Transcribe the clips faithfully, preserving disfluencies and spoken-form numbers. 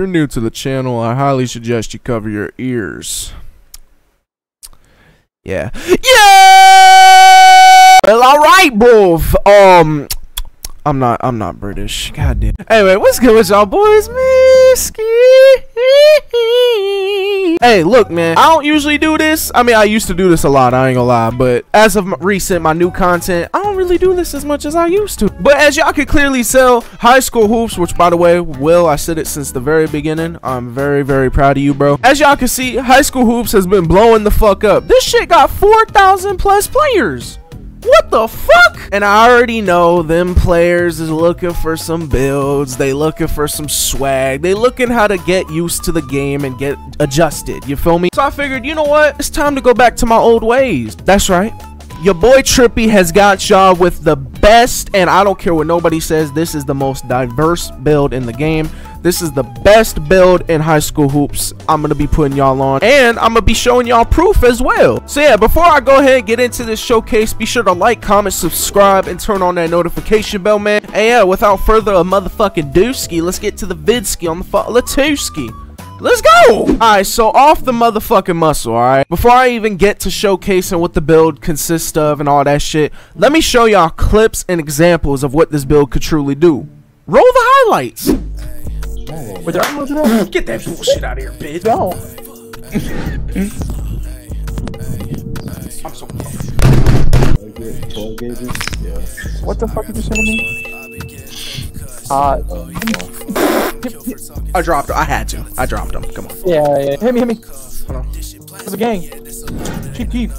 you're new to the channel, I highly suggest you cover your ears. Yeah. Yeah! Well, alright, bruv. Um, I'm not, I'm not British. God damn. Anyway, what's good with y'all boys? Misky. Hey, look, man. I don't usually do this. I mean, I used to do this a lot. I ain't gonna lie. But as of recent, my new content, I don't really do this as much as I used to. But as y'all can clearly tell, High School Hoops, which by the way, Will, I said it since the very beginning. I'm very, very proud of you, bro. As y'all can see, High School Hoops has been blowing the fuck up. This shit got four thousand plus players. What the fuck? And I already know them players is looking for some builds. They looking for some swag. They looking how to get used to the game and get adjusted. You feel me? So I figured, you know what? It's time to go back to my old ways. That's right. Your boy Trippy has got y'all with the best, and I don't care what nobody says, this is the most diverse build in the game. This is the best build in High School Hoops. I'm gonna be putting y'all on, and I'm gonna be showing y'all proof as well. So yeah, before I go ahead and get into this showcase, be sure to like, comment, subscribe, and turn on that notification bell, man. And yeah, without further a motherfucking dooski, let's get to the vidski on the Latooski. Let's go! Alright, so off the motherfucking muscle, alright? Before I even get to showcasing what the build consists of and all that shit, let me show y'all clips and examples of what this build could truly do. Roll the highlights! Get that bullshit out of here, bitch. No. I'm so fucked. What the fuck are you saying to me? Uh... I dropped him. I had to. I dropped him. Come on. Yeah, yeah. Hit me, hit me. Hold on. There's a gang. Cheap, cheap.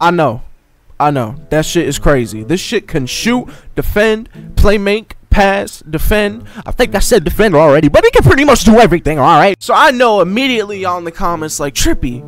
I know. I know. That shit is crazy. This shit can shoot, defend, play make, pass, defend. I think I said defend already, but it can pretty much do everything, alright? So I know immediately y'all in the comments like, Trippy,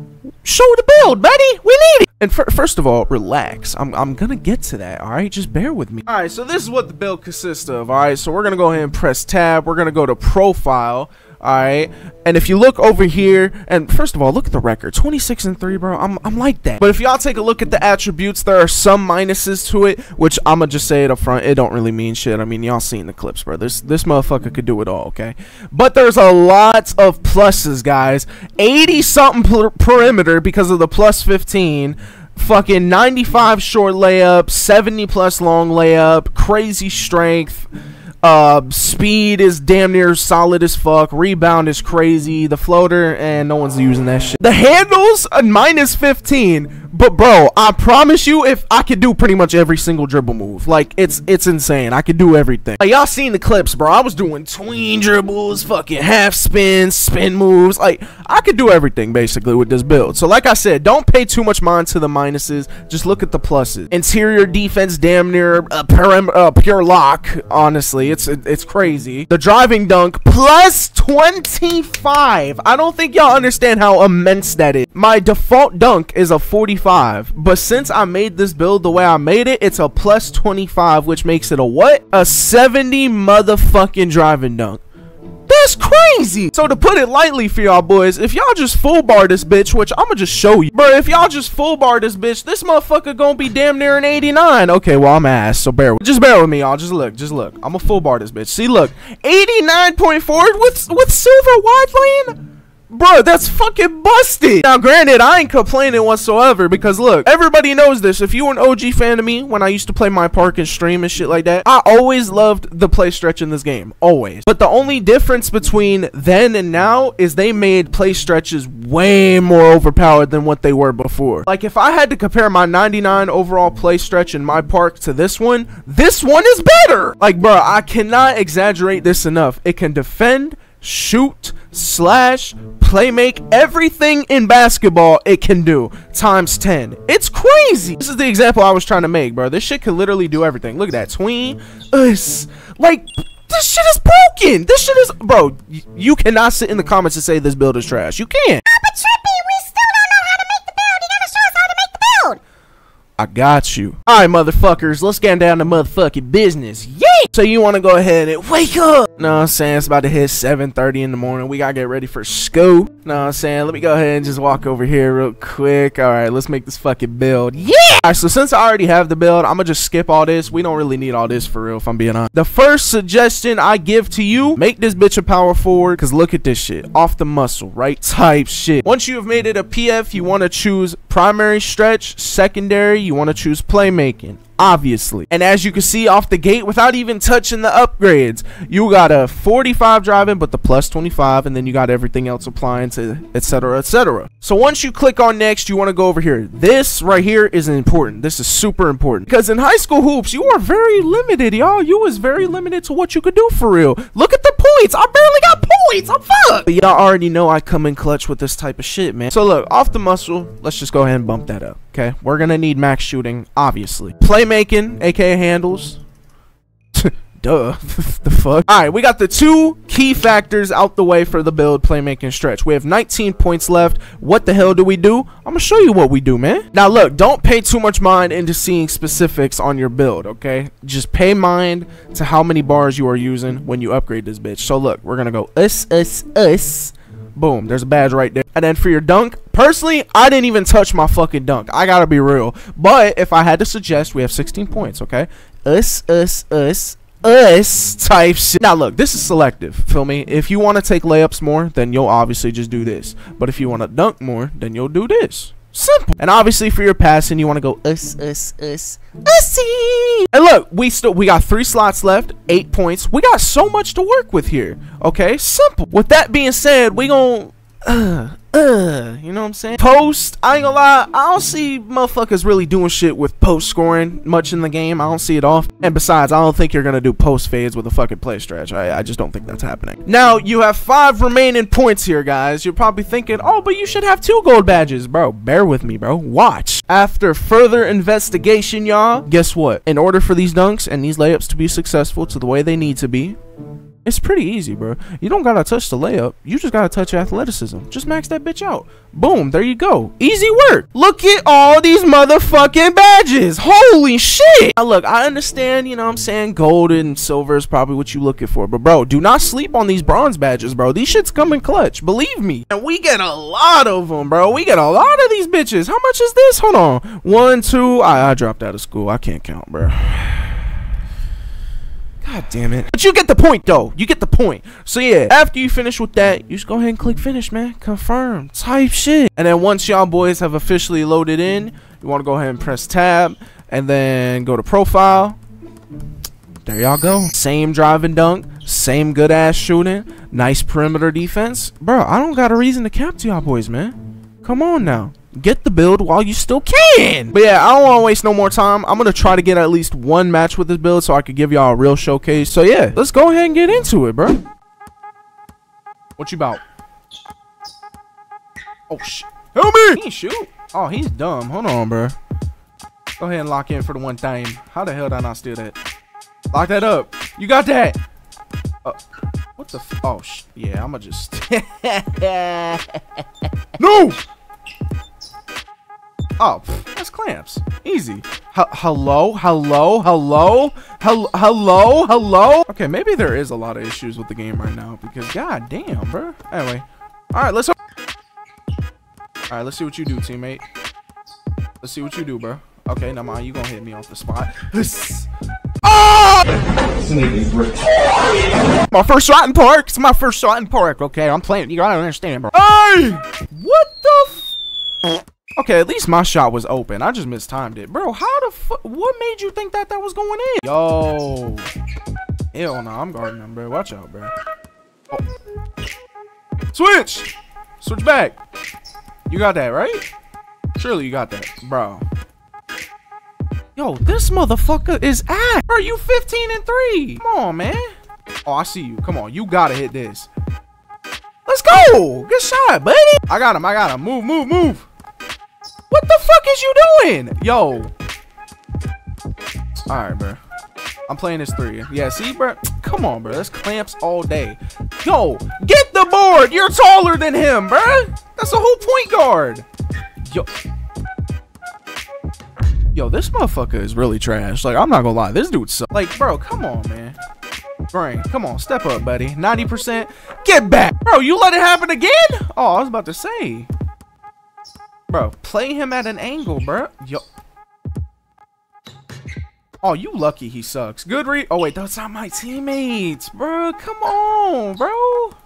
show the build, buddy. We need it. And first of all, relax. I'm, I'm gonna get to that, alright? Just bear with me. Alright, so this is what the build consists of, alright? So we're gonna go ahead and press tab. We're gonna go to profile, alright? And if you look over here, and first of all, look at the record. twenty-six and three, bro. I'm, I'm like that. But if y'all take a look at the attributes, there are some minuses to it, which I'm gonna just say it up front. It don't really mean shit. I mean, y'all seen the clips, bro. This, this motherfucker could do it all, okay? But there's a lot of pluses, guys. eighty-something perimeter because of the plus fifteen. Fucking ninety-five short layup, seventy plus long layup, crazy strength, uh, speed is damn near solid as fuck, rebound is crazy, the floater, and no one's using that shit. The handles, uh, minus fifteen, but bro, I promise you, if I could do pretty much every single dribble move, like, it's it's insane, I could do everything. Like, y'all seen the clips, bro, I was doing tween dribbles, fucking half spins, spin moves, like, I could do everything, basically, with this build. So, like I said, don't pay too much mind to the minuses, just look at the pluses. Interior defense, damn near, uh, perim uh, pure lock, honestly, it's it's crazy. The driving dunk, plus twenty-five. I don't think y'all understand how immense that is. My default dunk is a forty-five, but since I made this build the way I made it, it's a plus twenty-five, which makes it a what? A seventy motherfucking driving dunk. That's crazy. So to put it lightly for y'all boys, if y'all just full bar this bitch, which I'ma just show you, bro, if y'all just full bar this bitch, this motherfucker gonna be damn near an eighty-nine. Okay, well, I'm ass, so bear with just bear with me, y'all. Just look, just look. I'ma full bar this bitch. See, look, eighty-nine point four with with silver wide lane. Bro, that's fucking busted. Now, granted, I ain't complaining whatsoever because, look, everybody knows this. If you were an O G fan of me when I used to play my park and stream and shit like that, I always loved the play stretch in this game. Always. But the only difference between then and now is they made play stretches way more overpowered than what they were before. Like, if I had to compare my ninety-nine overall play stretch in my park to this one, this one is better. Like, bro, I cannot exaggerate this enough. It can defend, shoot, slash, play make, everything in basketball it can do times ten. It's crazy. This is the example I was trying to make, bro. This shit can literally do everything. Look at that tween us. Like, this shit is broken. This shit is, bro, y you cannot sit in the comments and say this build is trash. You can't. Oh, but Trippy, we still don't know how to make the build. You gotta show us how to make the build. I got you. All right, motherfuckers, let's get down to motherfucking business. Yeah. So you want to go ahead and wake up. You know what I'm saying? It's about to hit seven thirty in the morning. We got to get ready for school. You know what I'm saying? Let me go ahead and just walk over here real quick. All right, let's make this fucking build. Yeah! All right, so since I already have the build, I'm going to just skip all this. We don't really need all this for real, if I'm being honest. The first suggestion I give to you, make this bitch a power forward, because look at this shit. Off the muscle, right? Type shit. Once you have made it a P F, you want to choose primary stretch, secondary, you want to choose playmaking. Obviously, and as you can see off the gate, without even touching the upgrades, you got a forty-five driving, but the plus twenty-five, and then you got everything else applying to etc, etc. So once you click on next, you want to go over here. This right here is important. This is super important, because in High School Hoops, you are very limited, y'all. You is very limited to what you could do for real. Look at the points. I barely got points. I'm fucked. But y'all already know I come in clutch with this type of shit, man. So look, off the muscle, let's just go ahead and bump that up. Okay, we're gonna need max shooting, obviously. Playmaking, aka handles. Duh. The fuck? All right, we got the two key factors out the way for the build, playmaking stretch. We have nineteen points left. What the hell do we do? I'm gonna show you what we do, man. Now look, don't pay too much mind into seeing specifics on your build, okay? Just pay mind to how many bars you are using when you upgrade this bitch. So look, we're gonna go us, us, us. Boom, there's a badge right there. And then for your dunk, personally, I didn't even touch my fucking dunk. I gotta be real. But if I had to suggest, we have sixteen points, okay? Us, us, us. us type shit. Now look, this is selective, feel me? If you want to take layups more, then you'll obviously just do this, but if you want to dunk more, then you'll do this. Simple. And obviously for your passing, you want to go us, us, us, ussy. And look, we still we got three slots left, eight points. We got so much to work with here, okay? Simple. With that being said, we gonna uh Uh, you know what I'm saying? Post, I ain't gonna lie, I don't see motherfuckers really doing shit with post scoring much in the game. I don't see it off. And besides, I don't think you're gonna do post fades with a fucking play stretch. I, I just don't think that's happening. Now, you have five remaining points here, guys. You're probably thinking, oh, but you should have two gold badges. Bro, bear with me, bro. Watch. After further investigation, y'all, guess what? In order for these dunks and these layups to be successful to the way they need to be, it's pretty easy, bro. You don't gotta touch the layup. You just gotta touch your athleticism. Just max that bitch out. Boom, there you go. Easy work. Look at all these motherfucking badges. Holy shit. Now look, I understand, you know what I'm saying, gold and silver is probably what you looking for, but bro, do not sleep on these bronze badges, bro. These shits come in clutch, believe me. And we get a lot of them, bro. We get a lot of these bitches. How much is this? Hold on. One, two, I, I dropped out of school. I can't count, bro. God damn it. But you get the point, though. You get the point. So, yeah, after you finish with that, you just go ahead and click finish, man. Confirm. Type shit. And then once y'all boys have officially loaded in, you want to go ahead and press tab and then go to profile. There y'all go. Same driving dunk. Same good-ass shooting. Nice perimeter defense. Bro, I don't got a reason to cap to y'all boys, man. Come on now. Get the build while you still can. But yeah, I don't want to waste no more time. I'm gonna try to get at least one match with this build so I could give y'all a real showcase. So yeah, let's go ahead and get into it, bro. What you about? Oh shit! Help me! He ain't shoot. Oh, he's dumb. Hold on, bro. Go ahead and lock in for the one thing. How the hell did I not steal that? Lock that up. You got that. Uh, what the? F oh sh yeah, I'ma just. No. Oh, that's clamps. Easy. H hello, hello, hello, hel hello, hello. Okay, maybe there is a lot of issues with the game right now because god damn, bro. Anyway, all right, let's. All right, let's see what you do, teammate. Let's see what you do, bro. Okay, now mind you gonna hit me off the spot. Oh! My first shot in park. It's my first shot in park. Okay, I'm playing. You gotta understand, bro. Hey, what the? F Okay, at least my shot was open. I just mistimed it. Bro, how the fuck? What made you think that that was going in? Yo. Hell no, nah, I'm guarding him, bro. Watch out, bro. Oh. Switch. Switch back. You got that, right? Surely you got that, bro. Yo, this motherfucker is ass. Bro, you fifteen and three. Come on, man. Oh, I see you. Come on. You got to hit this. Let's go. Good shot, buddy. I got him. I got him. Move, move, move. What the fuck is you doing? Yo. Alright, bro. I'm playing this three. Yeah, see, bro? Come on, bro. That's clamps all day. Yo, get the board. You're taller than him, bro. That's a whole point guard. Yo. Yo, this motherfucker is really trash. Like, I'm not gonna lie, this dude sucks. Like, bro, come on, man. Brain, come on, step up, buddy. ninety percent. Get back. Bro, you let it happen again? Oh, I was about to say. Bro, play him at an angle, bro. Yo. Oh, you lucky he sucks. Good read. Oh, wait, that's not my teammates, bro. Come on, bro.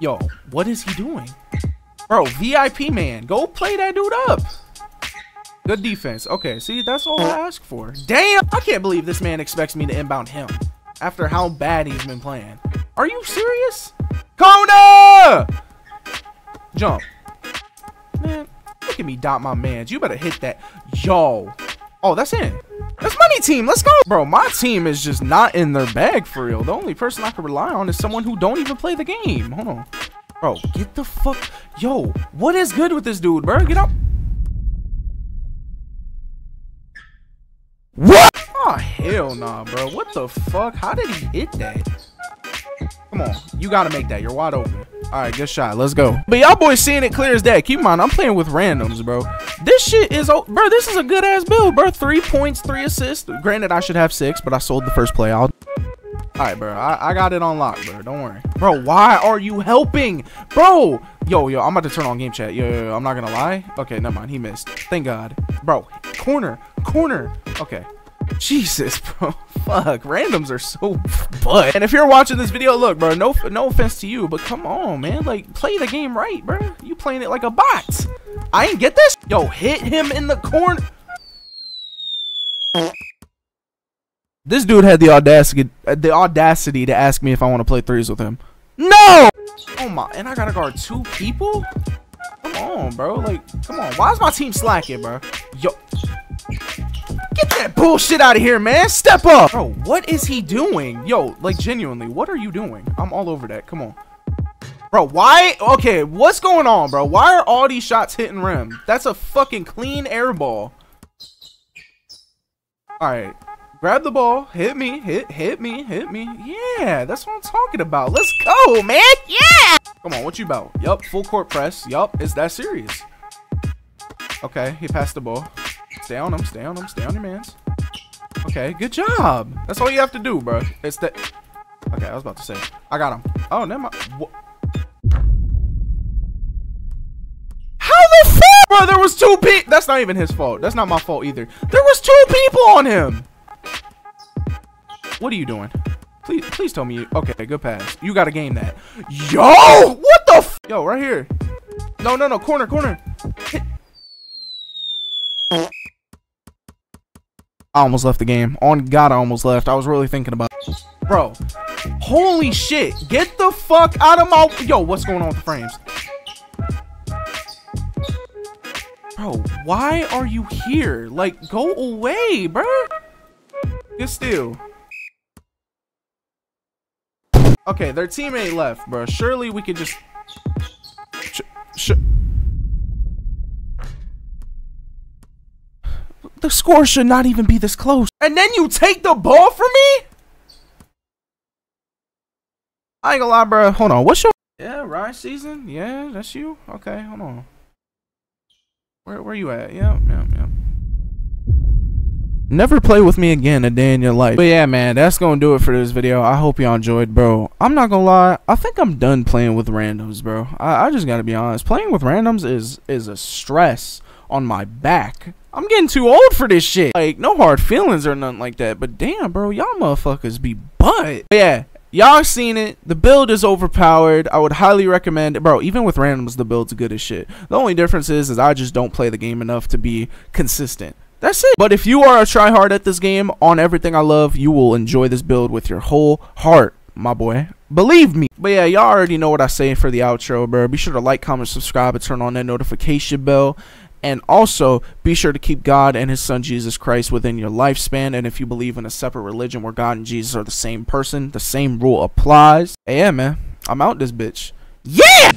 Yo, what is he doing? Bro, V I P man. Go play that dude up. Good defense. Okay, see, that's all I ask for. Damn, I can't believe this man expects me to inbound him after how bad he's been playing. Are you serious? Kona! Jump. Man, look at me dot my mans. You better hit that. Yo. Oh, that's in. That's money team. Let's go. Bro, my team is just not in their bag for real. The only person I can rely on is someone who don't even play the game. Hold on. Bro, get the fuck. Yo, what is good with this dude, bro? Get out. What? Oh, hell nah, bro. What the fuck? How did he hit that? Come on. You got to make that. You're wide open. All right, good shot. Let's go. But y'all boys seeing it clear as day. Keep in mind, I'm playing with randoms, bro. This shit is... Oh, bro, this is a good-ass build, bro. Three points, three assists. Granted, I should have six, but I sold the first play. I'll... All right, bro. I, I got it on lock, bro. Don't worry. Bro, why are you helping? Bro. Yo, yo, I'm about to turn on game chat. Yo, yo, yo, I'm not going to lie. Okay, never mind. He missed. Thank God. Bro, corner. Corner. Okay. Jesus, bro. Fuck. Randoms are so butt. And if you're watching this video, look, bro, no no offense to you, but come on, man. Like, play the game right, bro. You playing it like a bot. I ain't get this. Yo, hit him in the corner. This dude had the audacity, the audacity to ask me if I want to play threes with him. No! Oh my, and I gotta guard two people? Come on, bro. Like, come on. Why is my team slacking, bro? Yo. Get that bullshit out of here, man. Step up. Bro, what is he doing? Yo, like, genuinely, what are you doing? I'm all over that. Come on. Bro, why? Okay, what's going on, bro? Why are all these shots hitting rim? That's a fucking clean air ball. All right. Grab the ball, hit me, hit, hit me, hit me. Yeah, that's what I'm talking about. Let's go, man. Yeah. Come on, what you about? Yup, full court press. Yup, it's that serious. Okay, he passed the ball. Stay on him, stay on him, stay on your mans. Okay, good job. That's all you have to do, bro. It's that. Okay, I was about to say. I got him. Oh, never mind. What? How the fuck? Bro, there was two people. That's not even his fault. That's not my fault either. There was two people on him. What are you doing? Please, please tell me. You, okay, good pass. You gotta game that. Yo, what the f? Yo, right here. No, no, no, corner, corner. Hit. I almost left the game. On God, I almost left. I was really thinking about it. Bro, holy shit. Get the fuck out of my... Yo, what's going on with the frames? Bro, why are you here? Like, go away, bro. Get still. Okay, their teammate left, bro. Surely we could just... Sh sh the score should not even be this close. And then you take the ball from me? I ain't gonna lie, bro. Hold on. What's your... Yeah, rise season? Yeah, that's you? Okay, hold on. Where, where you at? Yeah, yeah, yeah. Never play with me again a day in your life. But yeah, man, that's gonna do it for this video. I hope y'all enjoyed, bro. I'm not gonna lie, I think I'm done playing with randoms, bro. I, I just gotta be honest. Playing with randoms is is a stress on my back. I'm getting too old for this shit. Like, no hard feelings or nothing like that, but damn, bro, y'all motherfuckers be butt. But yeah, y'all seen it. The build is overpowered. I would highly recommend it, bro. Even with randoms, the build's good as shit. The only difference is is I just don't play the game enough to be consistent. That's it. But if you are a tryhard at this game, on everything I love, you will enjoy this build with your whole heart, my boy. Believe me. But yeah, y'all already know what I say for the outro, bro. Be sure to like, comment, subscribe, and turn on that notification bell. And also, be sure to keep God and his son, Jesus Christ, within your lifespan. And if you believe in a separate religion where God and Jesus are the same person, the same rule applies. Hey, yeah, man. I'm out this bitch. Yeah!